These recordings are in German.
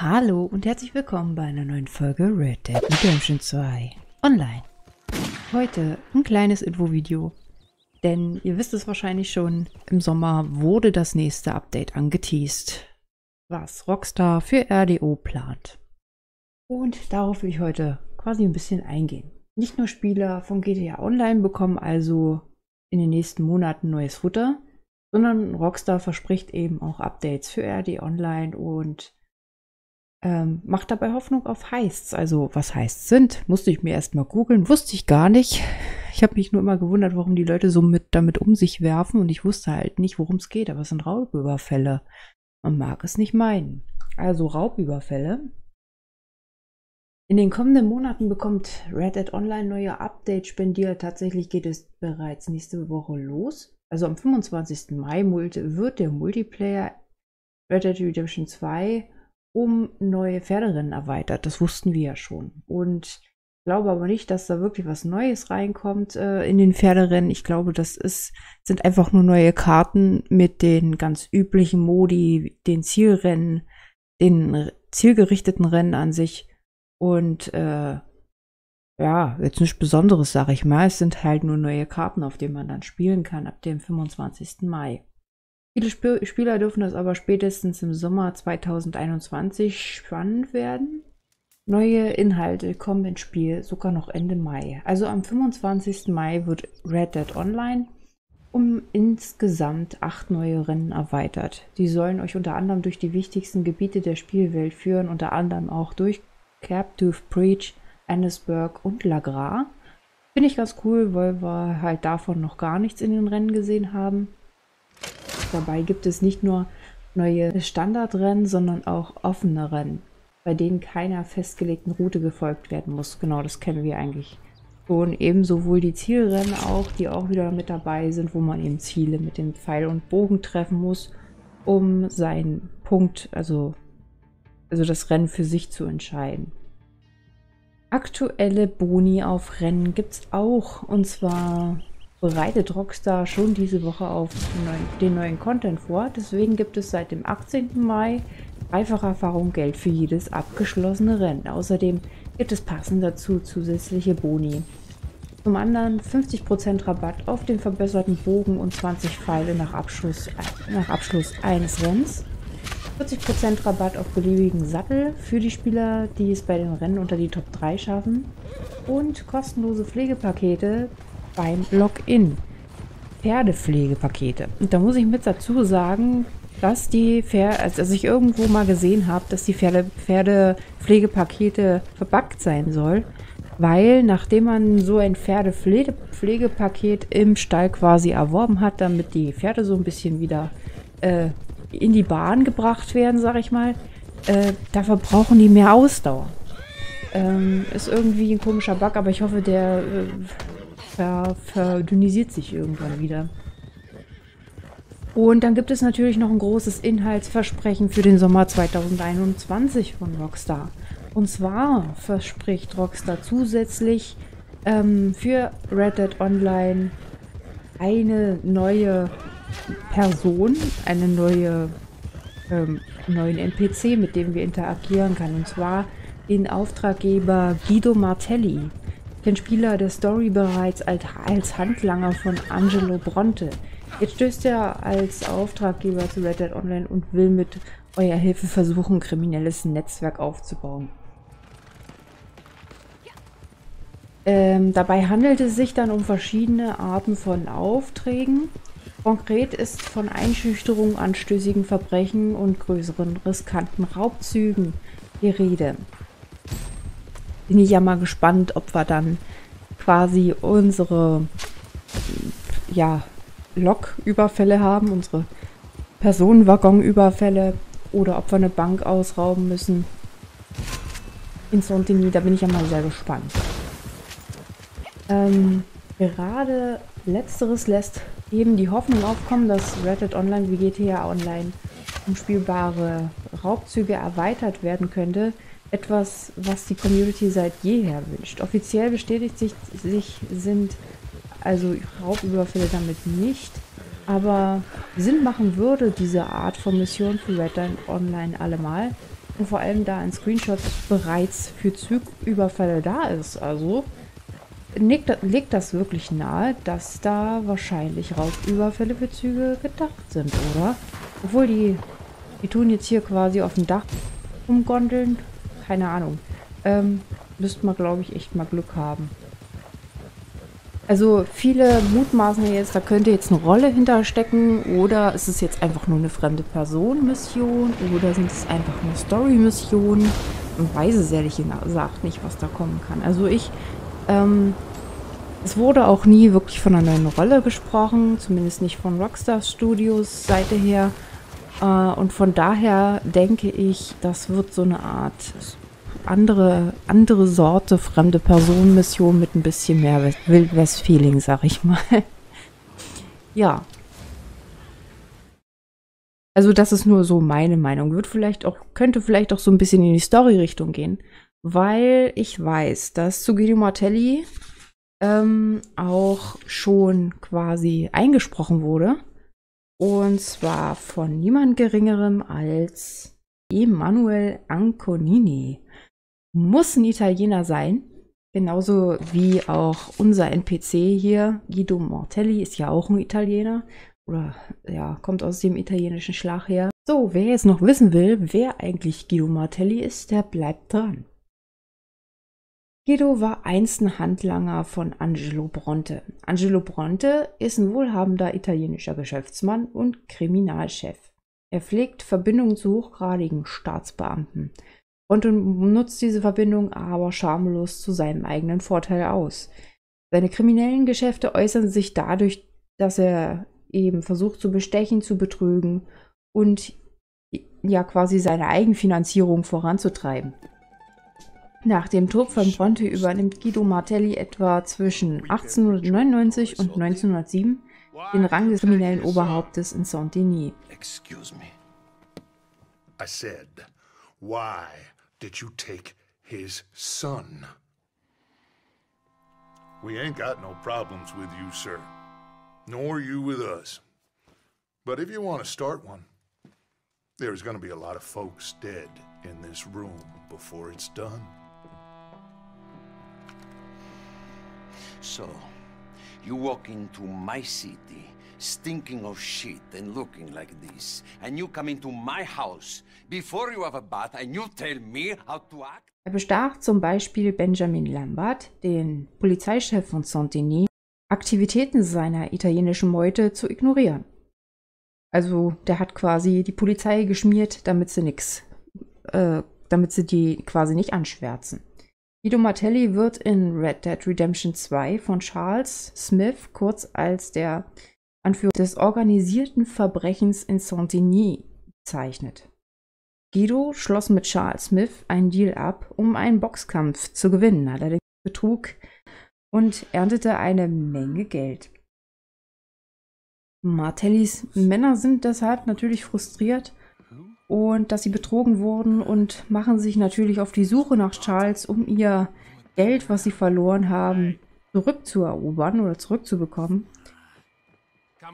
Hallo und herzlich willkommen bei einer neuen Folge Red Dead Redemption 2 Online. Heute ein kleines Infovideo, denn ihr wisst es wahrscheinlich schon, im Sommer wurde das nächste Update angeteast, was Rockstar für RDO plant. Und darauf will ich heute quasi ein bisschen eingehen. Nicht nur Spieler von GTA Online bekommen also in den nächsten Monaten neues Futter, sondern Rockstar verspricht eben auch Updates für RD Online und macht dabei Hoffnung auf Heists. Also was Heists sind, musste ich mir erstmal googeln, wusste ich gar nicht. Ich habe mich nur immer gewundert, warum die Leute so damit um sich werfen, und ich wusste halt nicht, worum es geht, aber es sind Raubüberfälle. Man mag es nicht meinen. Also Raubüberfälle. In den kommenden Monaten bekommt Red Dead Online neue Updates spendiert. Tatsächlich geht es bereits nächste Woche los. Also am 25. Mai wird der Multiplayer Red Dead Redemption 2 um neue Pferderennen erweitert. Das wussten wir ja schon. Und ich glaube aber nicht, dass da wirklich was Neues reinkommt in den Pferderennen. Ich glaube, das sind einfach nur neue Karten mit den ganz üblichen Modi, den Zielrennen, den zielgerichteten Rennen an sich. Und ja, jetzt nichts Besonderes, sage ich mal. Es sind halt nur neue Karten, auf denen man dann spielen kann, ab dem 25. Mai. Viele Spieler dürfen das aber spätestens im Sommer 2021 spannend werden. Neue Inhalte kommen ins Spiel sogar noch Ende Mai. Also am 25. Mai wird Red Dead Online um insgesamt 8 neue Rennen erweitert. Die sollen euch unter anderem durch die wichtigsten Gebiete der Spielwelt führen, unter anderem auch durch Captive Breach, Annisburg und Lagra. Finde ich ganz cool, weil wir halt davon noch gar nichts in den Rennen gesehen haben. Dabei gibt es nicht nur neue Standardrennen, sondern auch offene Rennen, bei denen keiner festgelegten Route gefolgt werden muss. Genau, das kennen wir eigentlich. Und eben sowohl die Zielrennen auch, die auch wieder mit dabei sind, wo man eben Ziele mit dem Pfeil und Bogen treffen muss, um seinen Punkt, also das Rennen für sich zu entscheiden. Aktuelle Boni auf Rennen gibt es auch, und zwar bereitet Rockstar schon diese Woche auf den neuen Content vor. Deswegen gibt es seit dem 18. Mai dreifache Erfahrung Geld für jedes abgeschlossene Rennen. Außerdem gibt es passend dazu zusätzliche Boni. Zum anderen 50% Rabatt auf den verbesserten Bogen und 20 Pfeile nach Abschluss eines Rennens. 40% Rabatt auf beliebigen Sattel für die Spieler, die es bei den Rennen unter die Top 3 schaffen, und kostenlose Pflegepakete beim Login. Pferdepflegepakete. Und da muss ich mit dazu sagen, dass die Pferde, als ich irgendwo mal gesehen habe, dass die Pferdepflegepakete verbuggt sein soll, weil nachdem man so ein Pferdepflegepaket im Stall quasi erworben hat, damit die Pferde so ein bisschen wieder in die Bahn gebracht werden, sag ich mal, da verbrauchen die mehr Ausdauer. Ist irgendwie ein komischer Bug, aber ich hoffe, der verdünnisiert sich irgendwann wieder. Und dann gibt es natürlich noch ein großes Inhaltsversprechen für den Sommer 2021 von Rockstar. Und zwar verspricht Rockstar zusätzlich für Red Dead Online eine neue Person, einen neuen NPC, mit dem wir interagieren können, und zwar den Auftraggeber Guido Martelli, den Spieler der Story bereits als Handlanger von Angelo Bronte. Jetzt stößt er als Auftraggeber zu Red Dead Online und will mit eurer Hilfe versuchen, ein kriminelles Netzwerk aufzubauen. Dabei handelt es sich dann um verschiedene Arten von Aufträgen. Konkret ist von Einschüchterung, anstößigen Verbrechen und größeren riskanten Raubzügen die Rede. Bin ich ja mal gespannt, ob wir dann quasi unsere Loküberfälle haben, unsere Personenwaggonüberfälle, oder ob wir eine Bank ausrauben müssen. In Saint-Denis, da bin ich ja mal sehr gespannt. Gerade letzteres lässt eben die Hoffnung aufkommen, dass Red Dead Online wie GTA Online um spielbare Raubzüge erweitert werden könnte. Etwas, was die Community seit jeher wünscht. Offiziell bestätigt sich sind also Raubüberfälle damit nicht, aber Sinn machen würde diese Art von Mission für Red Dead Online allemal, Und vor allem da ein Screenshot bereits für Zugüberfälle da ist. Also legt das wirklich nahe, dass da wahrscheinlich Raubüberfälle für Züge gedacht sind, oder? Obwohl die tun jetzt hier quasi auf dem Dach umgondeln. Keine Ahnung. Müssten wir, glaube ich, echt mal Glück haben. Also viele mutmaßen jetzt, da könnte jetzt eine Rolle hinterstecken, oder ist es jetzt einfach nur eine fremde Person-Mission, oder sind es einfach nur Story-Missionen? Man weiß es ehrlich gesagt nicht, was da kommen kann. Also es wurde auch nie wirklich von einer neuen Rolle gesprochen, zumindest nicht von Rockstar Studios Seite her. Und von daher denke ich, das wird so eine Art andere Sorte fremde Personenmission mit ein bisschen mehr Wildwest-Feeling, sag ich mal. Ja. Also das ist nur so meine Meinung. Könnte vielleicht auch so ein bisschen in die Story-Richtung gehen, weil ich weiß, dass zu Guido Martelli auch schon quasi eingesprochen wurde. Und zwar von niemand Geringerem als Emanuele Ancorini. Muss ein Italiener sein, genauso wie auch unser NPC hier, Guido Martelli, ist ja auch ein Italiener, oder ja, kommt aus dem italienischen Schlag her. So, wer jetzt noch wissen will, wer eigentlich Guido Martelli ist, der bleibt dran. Guido war einst ein Handlanger von Angelo Bronte. Angelo Bronte ist ein wohlhabender italienischer Geschäftsmann und Kriminalchef. Er pflegt Verbindungen zu hochgradigen Staatsbeamten und nutzt diese Verbindung aber schamlos zu seinem eigenen Vorteil aus. Seine kriminellen Geschäfte äußern sich dadurch, dass er eben versucht zu bestechen, zu betrügen und ja quasi seine Eigenfinanzierung voranzutreiben. Nach dem Tod von Bronte übernimmt Guido Martelli etwa zwischen 1899 und 1907 den Rang des kriminellen Oberhauptes in Saint-Denis. Excuse me. I said, why did you take his son? We ain't got no problems with you, sir, nor you with us. But if you want to start one, there's going to be a lot of folks dead in this room before it's done. So, you walk into my city, stinking of shit and looking like this, and you come into my house before you have a bath and you tell me how to act. Er bestach zum Beispiel Benjamin Lambert, den Polizeichef von Saint-Denis, Aktivitäten seiner italienischen Meute zu ignorieren. Also der hat quasi die Polizei geschmiert, damit sie die quasi nicht anschwärzen. Guido Martelli wird in Red Dead Redemption 2 von Charles Smith kurz als der Anführer des organisierten Verbrechens in Saint-Denis bezeichnet. Guido schloss mit Charles Smith einen Deal ab, um einen Boxkampf zu gewinnen, allerdings betrug und erntete eine Menge Geld. Martellis Männer sind deshalb natürlich frustriert und dass sie betrogen wurden und machen sich natürlich auf die Suche nach Charles, um ihr Geld, was sie verloren haben, zurückzuerobern oder zurückzubekommen.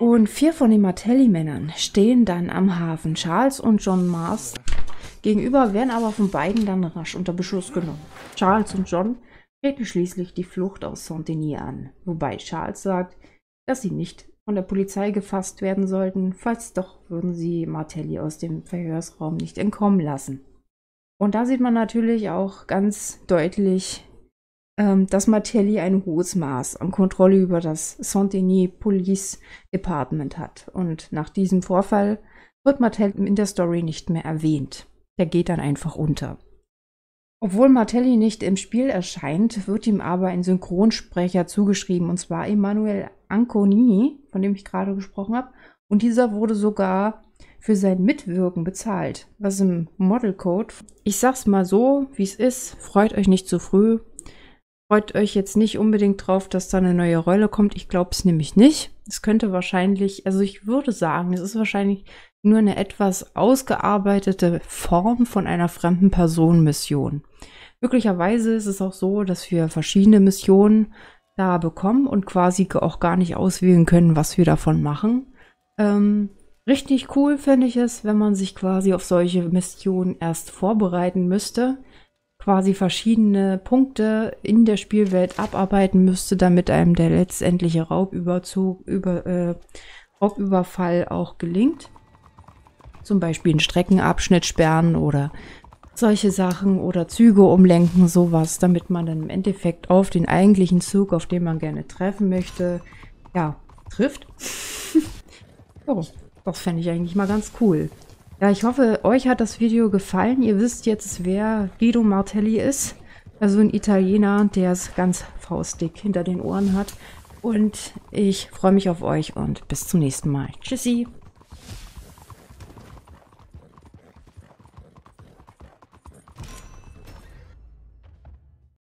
Und 4 von den Martelli-Männern stehen dann am Hafen, Charles und John Mars gegenüber, werden aber von beiden dann rasch unter Beschuss genommen. Charles und John treten schließlich die Flucht aus Saint-Denis an, wobei Charles sagt, dass sie nicht von der Polizei gefasst werden sollten, falls doch würden sie Martelli aus dem Verhörsraum nicht entkommen lassen. Und da sieht man natürlich auch ganz deutlich, dass Martelli ein hohes Maß an Kontrolle über das Saint-Denis Police Department hat. Und nach diesem Vorfall wird Martelli in der Story nicht mehr erwähnt. Der geht dann einfach unter. Obwohl Martelli nicht im Spiel erscheint, wird ihm aber ein Synchronsprecher zugeschrieben, und zwar Emanuele Ancorini, von dem ich gerade gesprochen habe. Und dieser wurde sogar für sein Mitwirken bezahlt, was im Modelcode, ich sag's mal so, wie es ist, freut euch nicht zu früh. Freut euch jetzt nicht unbedingt drauf, dass da eine neue Rolle kommt. Ich glaube es nämlich nicht. Es könnte wahrscheinlich, also ich würde sagen, es ist wahrscheinlich nur eine etwas ausgearbeitete Form von einer fremden Personenmission. Möglicherweise ist es auch so, dass wir verschiedene Missionen da bekommen und quasi auch gar nicht auswählen können, was wir davon machen. Richtig cool fände ich es, wenn man sich quasi auf solche Missionen erst vorbereiten müsste, quasi verschiedene Punkte in der Spielwelt abarbeiten müsste, damit einem der letztendliche Raubüberfall auch gelingt. Zum Beispiel einen Streckenabschnitt sperren oder solche Sachen oder Züge umlenken, sowas, damit man dann im Endeffekt auf den eigentlichen Zug, auf den man gerne treffen möchte, ja, trifft. So. Das fände ich eigentlich mal ganz cool. Ja, ich hoffe, euch hat das Video gefallen. Ihr wisst jetzt, wer Guido Martelli ist. Also ein Italiener, der es ganz faustdick hinter den Ohren hat. Und ich freue mich auf euch und bis zum nächsten Mal. Tschüssi!